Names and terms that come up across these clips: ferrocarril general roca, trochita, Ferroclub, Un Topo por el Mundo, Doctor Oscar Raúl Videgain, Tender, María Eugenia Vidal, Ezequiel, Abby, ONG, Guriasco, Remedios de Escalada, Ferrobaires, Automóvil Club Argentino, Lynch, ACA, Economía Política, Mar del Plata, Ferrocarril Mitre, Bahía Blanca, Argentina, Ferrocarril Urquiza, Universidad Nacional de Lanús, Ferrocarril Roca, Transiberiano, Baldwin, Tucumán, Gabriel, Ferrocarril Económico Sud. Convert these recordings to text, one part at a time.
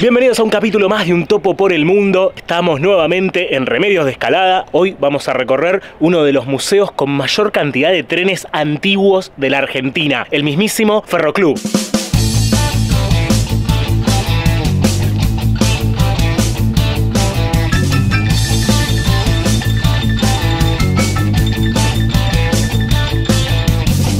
Bienvenidos a un capítulo más de Un Topo por el Mundo. Estamos nuevamente en Remedios de Escalada. Hoy vamos a recorrer uno de los museos con mayor cantidad de trenes antiguos de la Argentina, el mismísimo Ferroclub.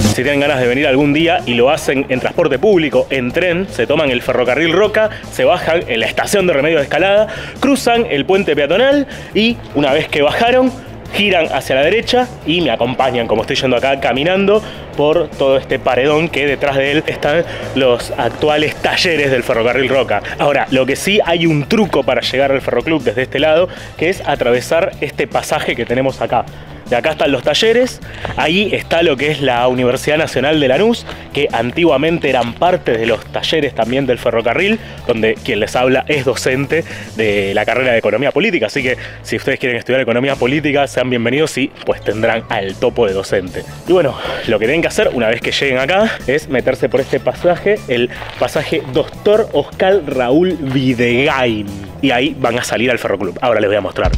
Si tienen ganas de venir algún día y lo hacen en transporte público, en tren, se toman el ferrocarril Roca, se bajan en la estación de Remedios de Escalada, cruzan el puente peatonal y una vez que bajaron, giran hacia la derecha y me acompañan, como estoy yendo acá caminando, por todo este paredón que detrás de él están los actuales talleres del ferrocarril Roca. Ahora, lo que sí hay un truco para llegar al Ferroclub desde este lado, que es atravesar este pasaje que tenemos acá. De acá están los talleres, ahí está lo que es la Universidad Nacional de Lanús, que antiguamente eran parte de los talleres también del ferrocarril, donde quien les habla es docente de la carrera de Economía Política, así que si ustedes quieren estudiar Economía Política, sean bienvenidos y pues tendrán al topo de docente. Y bueno, lo que tienen que hacer una vez que lleguen acá es meterse por este pasaje, el pasaje Doctor Oscar Raúl Videgain, y ahí van a salir al Ferroclub. Ahora les voy a mostrar.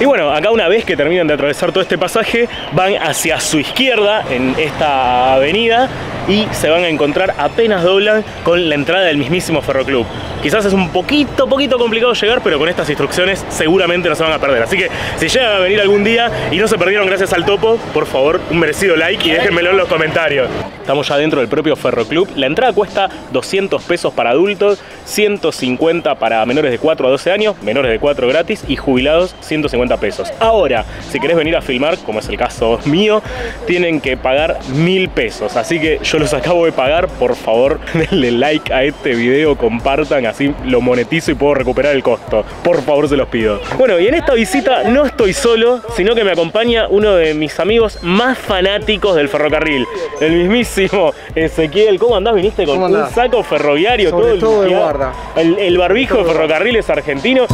Y bueno, acá una vez que terminan de atravesar todo este pasaje, van hacia su izquierda en esta avenida y se van a encontrar, apenas doblan, con la entrada del mismísimo Ferroclub. Quizás es un poquito complicado llegar, pero con estas instrucciones seguramente no se van a perder. Así que si llegan a venir algún día y no se perdieron gracias al topo, por favor, un merecido like y déjenmelo en los comentarios. Estamos ya dentro del propio Ferroclub. La entrada cuesta 200 pesos para adultos, 150 para menores de 4 a 12 años, menores de 4 gratis y jubilados 150 pesos. Ahora, si querés venir a filmar, como es el caso mío, tienen que pagar 1000 pesos. Así que yo los acabo de pagar, por favor denle like a este video, compartan, así lo monetizo y puedo recuperar el costo. Por favor, se los pido. Bueno, y en esta visita no estoy solo, sino que me acompaña uno de mis amigos más fanáticos del ferrocarril, el mismísimo Ezequiel. ¿Cómo andás? Viniste con un saco ferroviario, todo de guarda. El barbijo de Ferrocarriles Argentinos.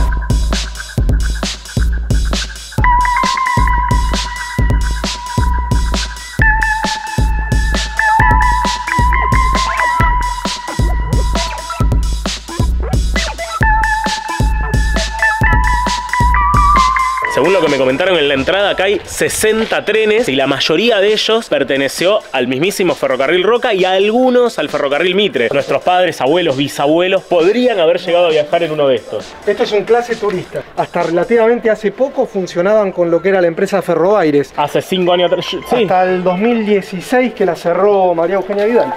Según lo que me comentaron en la entrada, acá hay 60 trenes y la mayoría de ellos perteneció al mismísimo Ferrocarril Roca y a algunos al Ferrocarril Mitre. Nuestros padres, abuelos, bisabuelos podrían haber llegado a viajar en uno de estos. Este es un clase turista. Hasta relativamente hace poco funcionaban con lo que era la empresa Ferrobaires. Hace 5 años atrás. Sí. Hasta el 2016 que la cerró María Eugenia Vidal.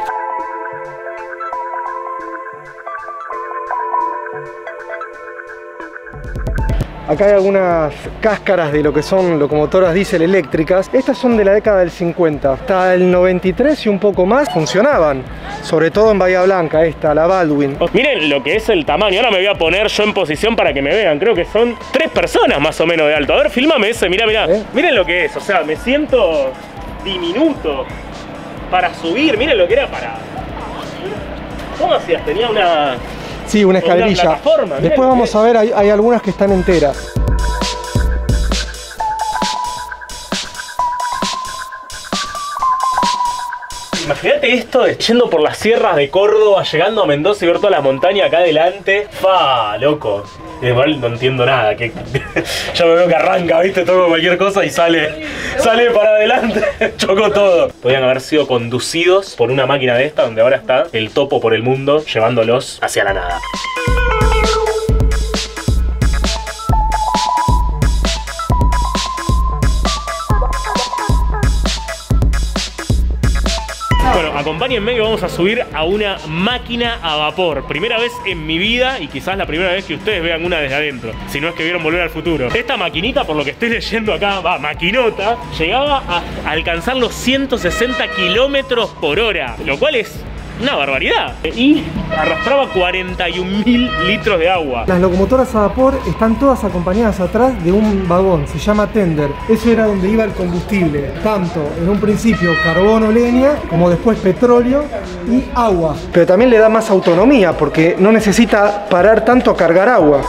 Acá hay algunas cáscaras de lo que son locomotoras diésel eléctricas. Estas son de la década del 50. Hasta el 93 y un poco más funcionaban. Sobre todo en Bahía Blanca, esta, la Baldwin. Miren lo que es el tamaño. Ahora me voy a poner yo en posición para que me vean. Creo que son 3 personas más o menos de alto. A ver, filmame ese, mirá. Miren lo que es. O sea, me siento diminuto para subir. Miren lo que era para... ¿Cómo hacías? Tenía una... Sí, una escadrilla. Después vamos a ver, hay algunas que están enteras. Imagínate esto, yendo por las sierras de Córdoba, llegando a Mendoza y ver todas las montañas acá adelante. ¡Fa, loco! Igual no entiendo nada. Que... ya me veo que arranca, ¿viste? Toco cualquier cosa y sale para adelante. Chocó todo. Podrían haber sido conducidos por una máquina de esta, donde ahora está el topo por el mundo, llevándolos hacia la nada. Acompáñenme que vamos a subir a una máquina a vapor. Primera vez en mi vida y quizás la primera vez que ustedes vean una desde adentro. Si no es que vieron Volver al Futuro. Esta maquinita, por lo que estoy leyendo acá, va, maquinota, llegaba a alcanzar los 160 kilómetros por hora. Lo cual es... una barbaridad. Y arrastraba 41.000 litros de agua. Las locomotoras a vapor están todas acompañadas atrás de un vagón, se llama Tender. Eso era donde iba el combustible, tanto en un principio carbono, leña, como después petróleo y agua. Pero también le da más autonomía porque no necesita parar tanto a cargar agua.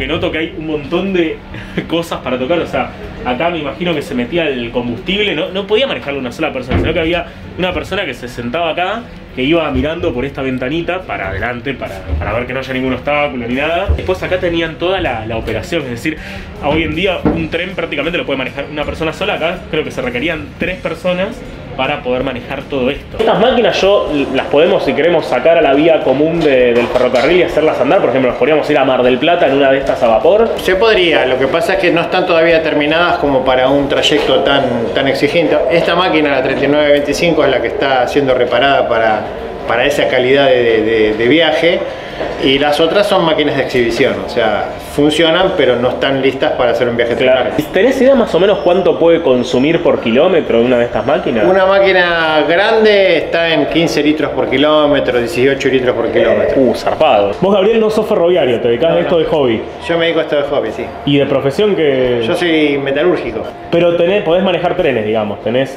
que noto que hay un montón de cosas para tocar. O sea, acá me imagino que se metía el combustible, no podía manejarlo una sola persona, sino que había una persona que se sentaba acá, que iba mirando por esta ventanita para adelante, para ver que no haya ningún obstáculo ni nada. Después acá tenían toda la operación, es decir, hoy en día un tren prácticamente lo puede manejar una persona sola. Acá creo que se requerían 3 personas para poder manejar todo esto. Estas máquinas yo las podemos, si queremos, sacar a la vía común del ferrocarril y hacerlas andar. Por ejemplo, nos podríamos ir a Mar del Plata en una de estas a vapor. Se podría, lo que pasa es que no están todavía terminadas como para un trayecto tan exigente. Esta máquina, la 3925, es la que está siendo reparada para esa calidad de viaje, y las otras son máquinas de exhibición, o sea, funcionan pero no están listas para hacer un viaje claro. ¿Tenés idea más o menos cuánto puede consumir por kilómetro una de estas máquinas? Una máquina grande está en 15 litros por kilómetro, 18 litros por kilómetro. Zarpado. Vos, Gabriel, no sos ferroviario, te dedicás a esto de hobby. Yo me dedico a esto de hobby, sí. ¿Y de profesión que...? Yo soy metalúrgico. Pero podés manejar trenes, digamos, tenés...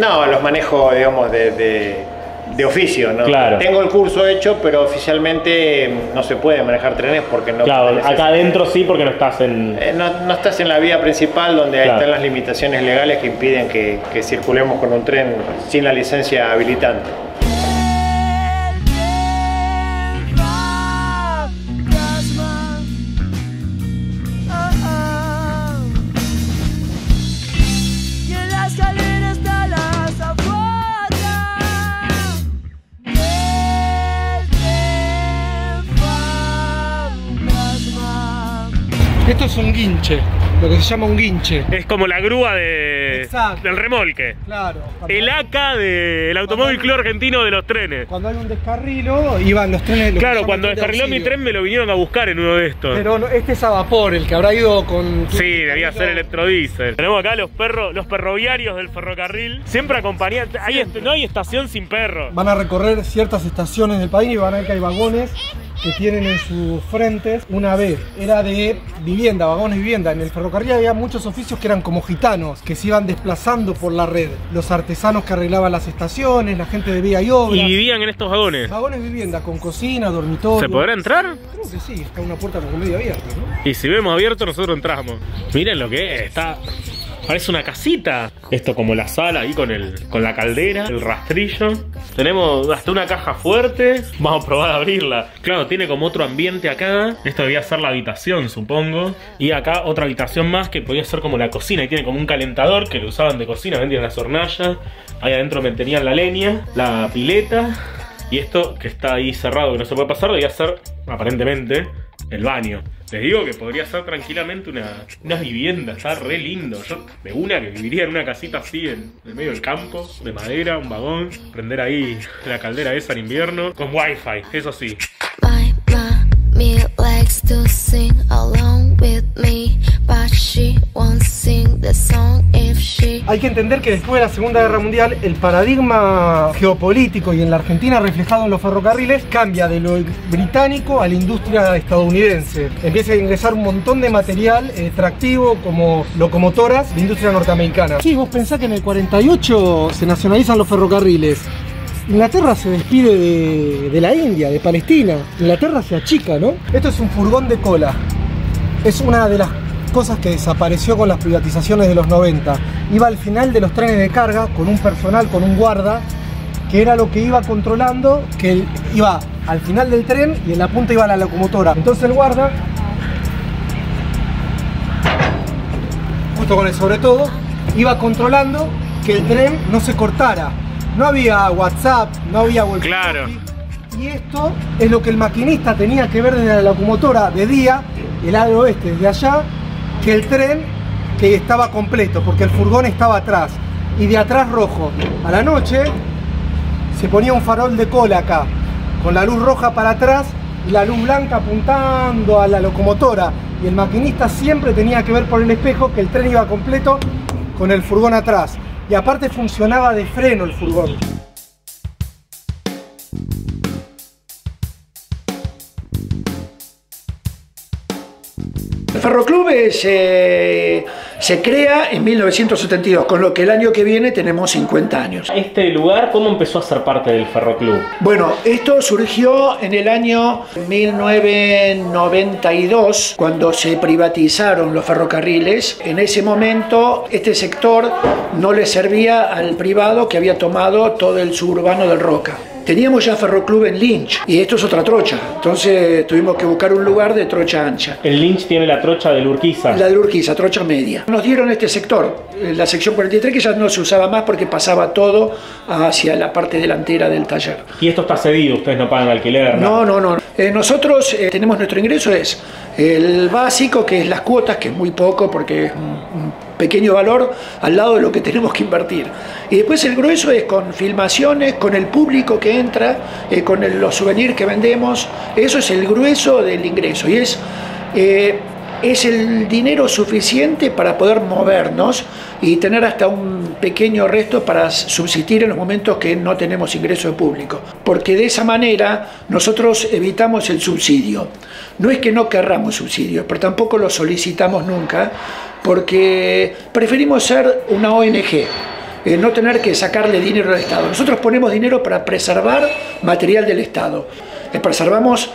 no, los manejo, digamos, de oficio, ¿no? Claro. Tengo el curso hecho, pero oficialmente no se puede manejar trenes porque no... Claro, acá adentro sí, porque no estás en... no estás en la vía principal, donde ahí están las limitaciones legales que impiden que circulemos con un tren sin la licencia habilitante. Esto es un guinche, lo que se llama un guinche. Es como la grúa del remolque. Claro. El ACA del Automóvil Club Argentino de los trenes. Cuando hay un descarrilo, iban los trenes... Claro, cuando descarriló mi tren me lo vinieron a buscar en uno de estos. Pero no, este es a vapor, el que habrá ido con... Sí, debía ser electrodiesel. Tenemos acá los perroviarios del ferrocarril. Siempre acompañan... No hay estación sin perro. Van a recorrer ciertas estaciones del país y van a ver que hay vagones que tienen en sus frentes una B. Era de vivienda, vagones vivienda. En el ferrocarril había muchos oficios que eran como gitanos, que se iban desplazando por la red. Los artesanos que arreglaban las estaciones, la gente de vía y obra. ¿Y vivían en estos vagones? Vagones vivienda, con cocina, dormitorio. ¿Se podrá entrar? Creo que sí, está una puerta como medio abierta, ¿no? Y si vemos abierto, nosotros entramos. Miren lo que es, está... Parece una casita. Esto como la sala ahí con la caldera, el rastrillo. Tenemos hasta una caja fuerte. Vamos a probar a abrirla. Claro, tiene como otro ambiente acá. Esto debía ser la habitación, supongo. Y acá otra habitación más que podía ser como la cocina. Y tiene como un calentador que lo usaban de cocina. Vendían las hornallas. Ahí adentro metían la leña, la pileta. Y esto que está ahí cerrado, que no se puede pasar, debía ser, aparentemente, el baño. Les digo que podría ser tranquilamente una vivienda, está re lindo. Yo de una que viviría en una casita así en el medio del campo, de madera, un vagón. Prender ahí la caldera esa en invierno, con wifi, eso sí. Hay que entender que después de la Segunda Guerra Mundial el paradigma geopolítico y en la Argentina reflejado en los ferrocarriles cambia de lo británico a la industria estadounidense. Empieza a ingresar un montón de material extractivo como locomotoras de industria norteamericana. Sí, vos pensás que en el 48 se nacionalizan los ferrocarriles. Inglaterra se despide de la India, de Palestina. Inglaterra se achica, ¿no? Esto es un furgón de cola. Es una de las cosas que desapareció con las privatizaciones de los 90. Iba al final de los trenes de carga con un personal, con un guarda, que era lo que iba controlando, que iba al final del tren y en la punta iba la locomotora. Entonces el guarda, justo con el sobre todo, iba controlando que el tren no se cortara. No había WhatsApp, no había walkie-talkie. Claro. Y esto es lo que el maquinista tenía que ver desde la locomotora de día, el lado oeste, desde allá, que el tren que estaba completo, porque el furgón estaba atrás, y de atrás rojo. A la noche se ponía un farol de cola acá, con la luz roja para atrás y la luz blanca apuntando a la locomotora. Y el maquinista siempre tenía que ver por el espejo que el tren iba completo con el furgón atrás. Y aparte funcionaba de freno el furgón. El Ferroclub es Se crea en 1972, con lo que el año que viene tenemos 50 años. ¿Este lugar cómo empezó a ser parte del Ferroclub? Bueno, esto surgió en el año 1992, cuando se privatizaron los ferrocarriles. En ese momento, este sector no le servía al privado que había tomado todo el suburbano del Roca. Teníamos ya Ferroclub en Lynch, y esto es otra trocha, entonces tuvimos que buscar un lugar de trocha ancha. El Lynch tiene la trocha del Urquiza. La del Urquiza, trocha media. Nos dieron este sector, la sección 43, que ya no se usaba más porque pasaba todo hacia la parte delantera del taller. ¿Y esto está cedido? ¿Ustedes no pagan alquiler? No, no, no. Nosotros tenemos nuestro ingreso, es el básico, que es las cuotas, que es muy poco porque es un pequeño valor al lado de lo que tenemos que invertir. Y después el grueso es con filmaciones, con el público que entra, con los souvenirs que vendemos. Eso es el grueso del ingreso y es el dinero suficiente para poder movernos y tener hasta un pequeño resto para subsistir en los momentos que no tenemos ingreso de público, porque de esa manera nosotros evitamos el subsidio. No es que no querramos subsidios, pero tampoco lo solicitamos nunca, porque preferimos ser una ONG, no tener que sacarle dinero al Estado. Nosotros ponemos dinero para preservar material del Estado, preservamos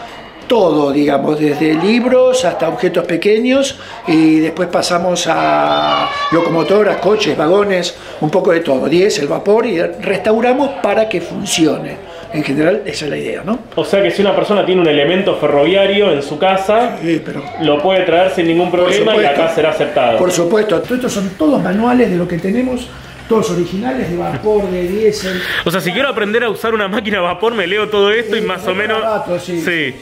todo, digamos, desde libros hasta objetos pequeños, y después pasamos a locomotoras, coches, vagones, un poco de todo, diésel, vapor, y restauramos para que funcione. En general, esa es la idea, ¿no? O sea que si una persona tiene un elemento ferroviario en su casa, sí, pero lo puede traer sin ningún problema, supuesto, y acá será aceptado. Por supuesto. Estos son todos manuales de lo que tenemos, todos originales, de vapor, de diésel. O sea, si quiero aprender a usar una máquina a vapor, me leo todo esto, sí, y más o menos... Rato, sí, sí. Sí.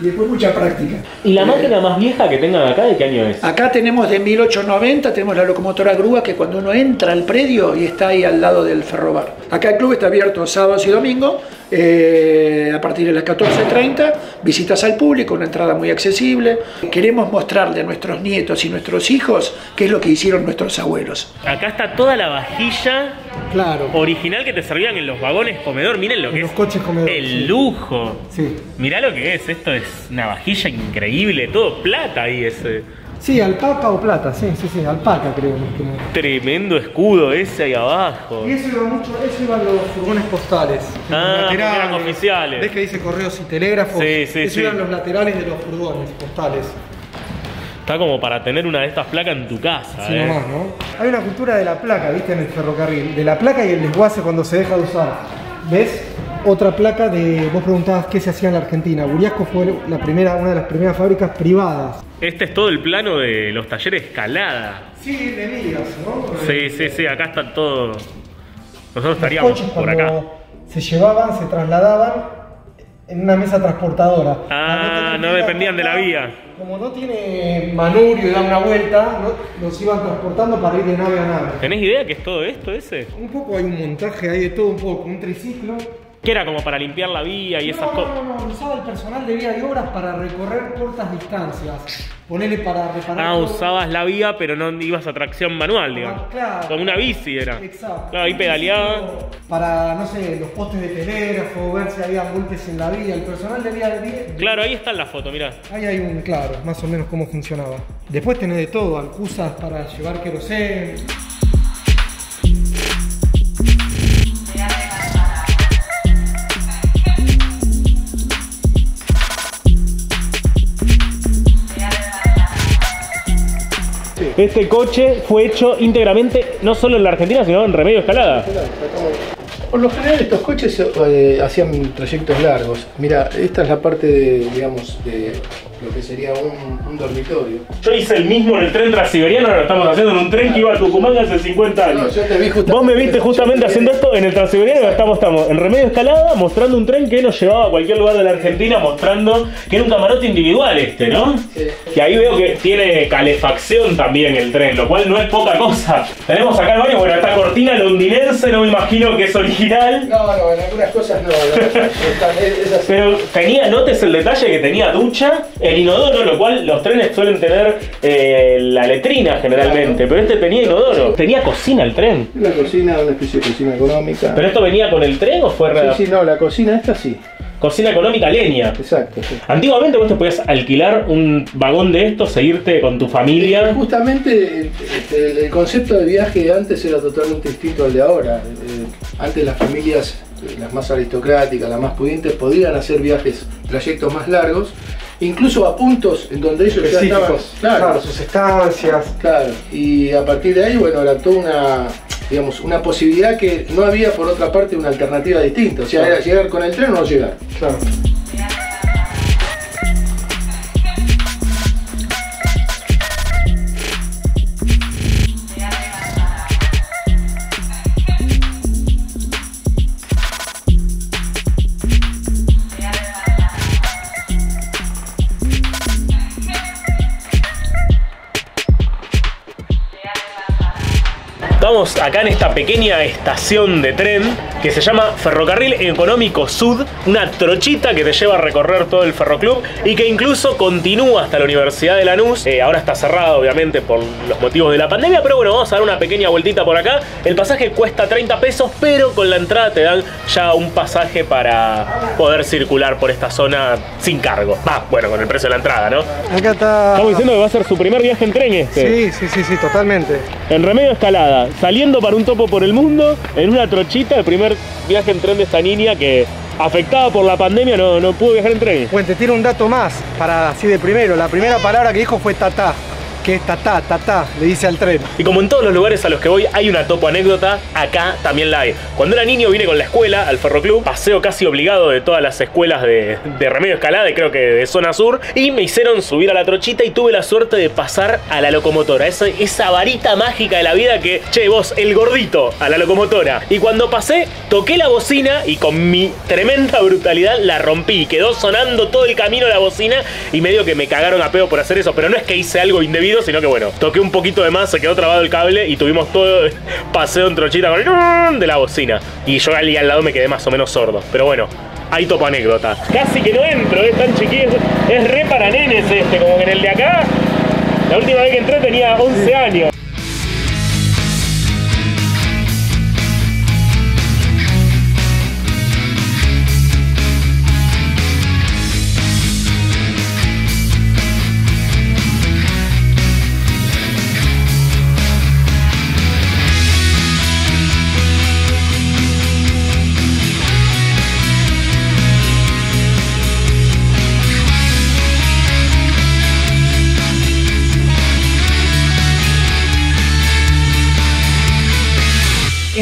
Y después mucha práctica. ¿Y la máquina más vieja que tengan acá, de qué año es? Acá tenemos de 1890, tenemos la locomotora grúa, que cuando uno entra al predio y está ahí al lado del ferrobar. Acá el club está abierto sábados y domingos, a partir de las 14:30, visitas al público, una entrada muy accesible. Queremos mostrarle a nuestros nietos y nuestros hijos qué es lo que hicieron nuestros abuelos. Acá está toda la vajilla, claro, original que te servían en los vagones comedor. Miren lo que es, los coches comedor, el sí, lujo, sí. Mirá lo que es, esto es una vajilla increíble, todo plata ahí ese. Sí, alpaca o plata, sí, sí, sí, alpaca creo. Tremendo escudo ese ahí abajo. Y eso iba mucho, eso iban los furgones postales. Ah, los laterales oficiales. ¿Ves que dice correos y telégrafos? Sí, sí, eso sí, iban los laterales de los furgones postales. Está como para tener una de estas placas en tu casa. Sí, nomás, ¿no? Hay una cultura de la placa, viste, en el ferrocarril. De la placa y el desguace cuando se deja de usar. ¿Ves? Otra placa de... Vos preguntabas qué se hacía en la Argentina. Guriasco fue la primera, una de las primeras fábricas privadas. Este es todo el plano de los talleres de escalada. Sí, de vías, ¿no? Sí, sí, sí, acá están todos. Nosotros estaríamos por acá. Se llevaban, se trasladaban en una mesa transportadora. Ah, no dependían de la vía. Como no tiene manubrio y da una vuelta, ¿no? Los iban transportando para ir de nave a nave. ¿Tenés idea qué es todo esto ese? Un poco hay un montaje ahí de todo un poco, un triciclo. Que era como para limpiar la vía y no, esas cosas. No, no, no, usaba el personal de vía de obras para recorrer cortas distancias. Ponele para reparar. Ah, usabas la vía, pero no ibas a tracción manual, digamos. Ah, claro. Como una bici era. Exacto. Claro, ahí pedaleaba. Para, no sé, los postes de telégrafo, ver si había golpes en la vía. El personal de vía de... Claro, ahí está en la foto, mirá. Ahí hay un, claro, más o menos cómo funcionaba. Después tenés de todo, alcuzas para llevar querosén. Este coche fue hecho íntegramente no solo en la Argentina, sino en Remedios de Escalada. Por lo general estos coches hacían trayectos largos. Mira, esta es la parte de, digamos, de lo que sería un dormitorio. Yo hice el mismo en el tren Transiberiano, ahora lo estamos haciendo en un tren que iba a Tucumán hace 50 años. No, yo te vi justamente. Vos me viste justamente haciendo esto en el Transiberiano, estamos en Remedios de Escalada mostrando un tren que nos llevaba a cualquier lugar de la Argentina, mostrando que era un camarote individual este, ¿no? Sí. Y ahí veo que tiene calefacción también el tren, lo cual no es poca cosa. Tenemos acá el baño, bueno, esta cortina londinense, no me imagino que es original. No, no, en algunas cosas no. Pero tenía, notes el detalle que tenía ducha, el inodoro, lo cual los trenes suelen tener la letrina generalmente, pero este tenía inodoro. Tenía cocina el tren. La cocina, una especie de cocina económica. ¿Pero esto venía con el tren o fue real? Sí, sí, no, la cocina esta sí. Cocina económica, leña. Exacto. Sí. Antiguamente vos te podías alquilar un vagón de estos e irte con tu familia. Justamente el concepto de viaje antes era totalmente distinto al de ahora. Antes las familias, las más aristocráticas, las más pudientes, podían hacer viajes, trayectos más largos, incluso a puntos en donde ellos ya estaban, claro, sus estancias. Claro, y a partir de ahí, bueno, era toda una, digamos, una posibilidad que no había por otra parte una alternativa distinta. O sea, claro, era llegar con el tren o no llegar. Claro. Estamos acá en esta pequeña estación de tren que se llama Ferrocarril Económico Sud, una trochita que te lleva a recorrer todo el Ferroclub y que incluso continúa hasta la Universidad de Lanús. Ahora está cerrado, obviamente, por los motivos de la pandemia, pero bueno, vamos a dar una pequeña vueltita por acá. El pasaje cuesta 30 pesos, pero con la entrada te dan ya un pasaje para poder circular por esta zona sin cargo. Va, bueno, con el precio de la entrada, ¿no? Acá está... Estamos diciendo que va a ser su primer viaje en tren este. Sí, totalmente. En Remedios de Escalada, saliendo para Un Topo por el Mundo, en una trochita, el primer viaje en tren de esta niña que, afectada por la pandemia, no pudo viajar en tren. Bueno, te tiro un dato más, para así de primero. La primera palabra que dijo fue tatá, que es tatá, tatá, le dice al tren. Y como en todos los lugares a los que voy hay una topo anécdota, acá también la hay. Cuando era niño vine con la escuela al Ferroclub, paseo casi obligado de todas las escuelas de Remedios Escalada, y creo que de zona sur, y me hicieron subir a la trochita y tuve la suerte de pasar a la locomotora. Esa varita mágica de la vida que, che, vos, el gordito, a la locomotora. Y cuando pasé, toqué la bocina y con mi tremenda brutalidad la rompí. Quedó sonando todo el camino la bocina y medio que me cagaron a pedo por hacer eso, pero no es que hice algo indebido, sino que bueno, toqué un poquito de más, se quedó trabado el cable y tuvimos todo el paseo en trochita con de la bocina. Y yo allí al lado me quedé más o menos sordo. Pero bueno, hay topo anécdota. Casi que no entro, es tan chiquillo. Es re para nenes este, como que en el de acá, la última vez que entré tenía 11 años.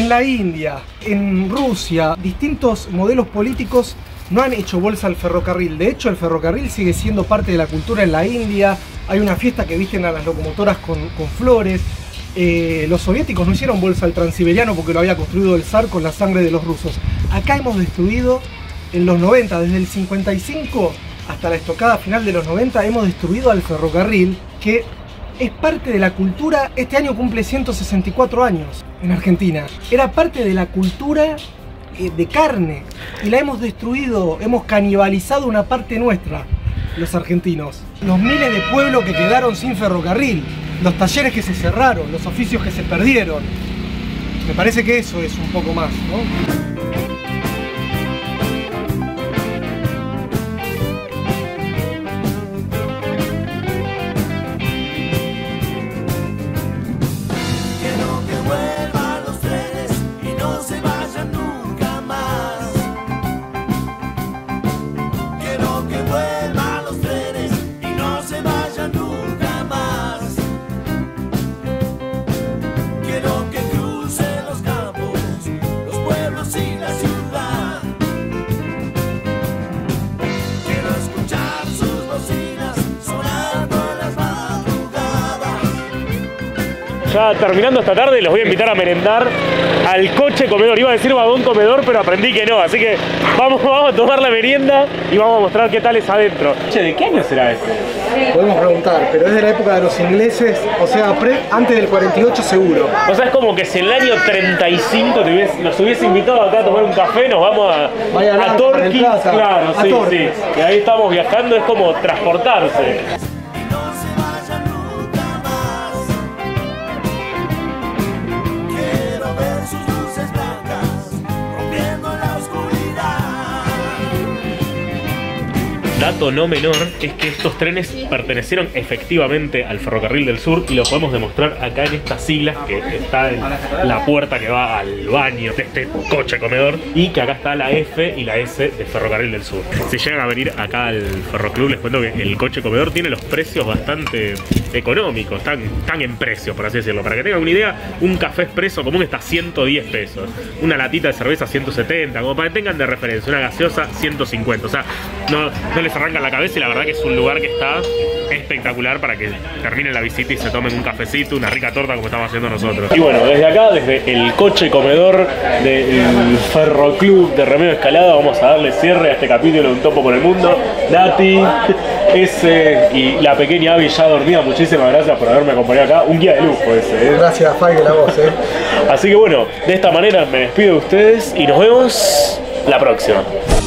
La India, en Rusia, distintos modelos políticos no han hecho bolsa al ferrocarril. De hecho, el ferrocarril sigue siendo parte de la cultura en la India. Hay una fiesta que visten a las locomotoras con flores. Los soviéticos no hicieron bolsa al Transiberiano porque lo había construido el zar con la sangre de los rusos. Acá hemos destruido en los 90, desde el 55 hasta la estocada final de los 90, hemos destruido al ferrocarril, que es parte de la cultura. Este año cumple 164 años en Argentina. Era parte de la cultura de carne y la hemos destruido, hemos canibalizado una parte nuestra, los argentinos. Los miles de pueblos que quedaron sin ferrocarril, los talleres que se cerraron, los oficios que se perdieron. Me parece que eso es un poco más, ¿no? Ya terminando esta tarde, los voy a invitar a merendar al coche comedor. Iba a decir vagón comedor, pero aprendí que no. Así que vamos a tomar la merienda y vamos a mostrar qué tal es adentro. Che, ¿de qué año será eso? Podemos preguntar, pero es de la época de los ingleses, o sea, antes del 48 seguro. O sea, es como que si en el año 35 nos hubiese invitado acá a tomar un café, nos vamos a Torquín. Claro, a sí, Torquín. Sí. Y ahí estamos viajando, es como transportarse. dato no menor es que estos trenes pertenecieron efectivamente al Ferrocarril del Sur y lo podemos demostrar acá en estas siglas que está en la puerta que va al baño de este coche comedor, y que acá está la F y la S de Ferrocarril del Sur. Si llegan a venir acá al Ferroclub, les cuento que el coche comedor tiene los precios bastante económicos, están en precio, por así decirlo. Para que tengan una idea, un café expreso común está a 110 pesos, una latita de cerveza 170, como para que tengan de referencia, una gaseosa 150, o sea, no les arranca la cabeza, y la verdad que es un lugar que está espectacular para que terminen la visita y se tomen un cafecito, una rica torta como estamos haciendo nosotros. Y bueno, desde acá, desde el coche comedor del Ferroclub de Remedios de Escalada, vamos a darle cierre a este capítulo de Un Topo por el Mundo. Nati, ese y la pequeña Abby ya dormida, muchísimas gracias por haberme acompañado acá. Un guía de lujo ese, ¿eh? Gracias, Fai, que la voz, ¿eh? Así que bueno, de esta manera me despido de ustedes y nos vemos la próxima.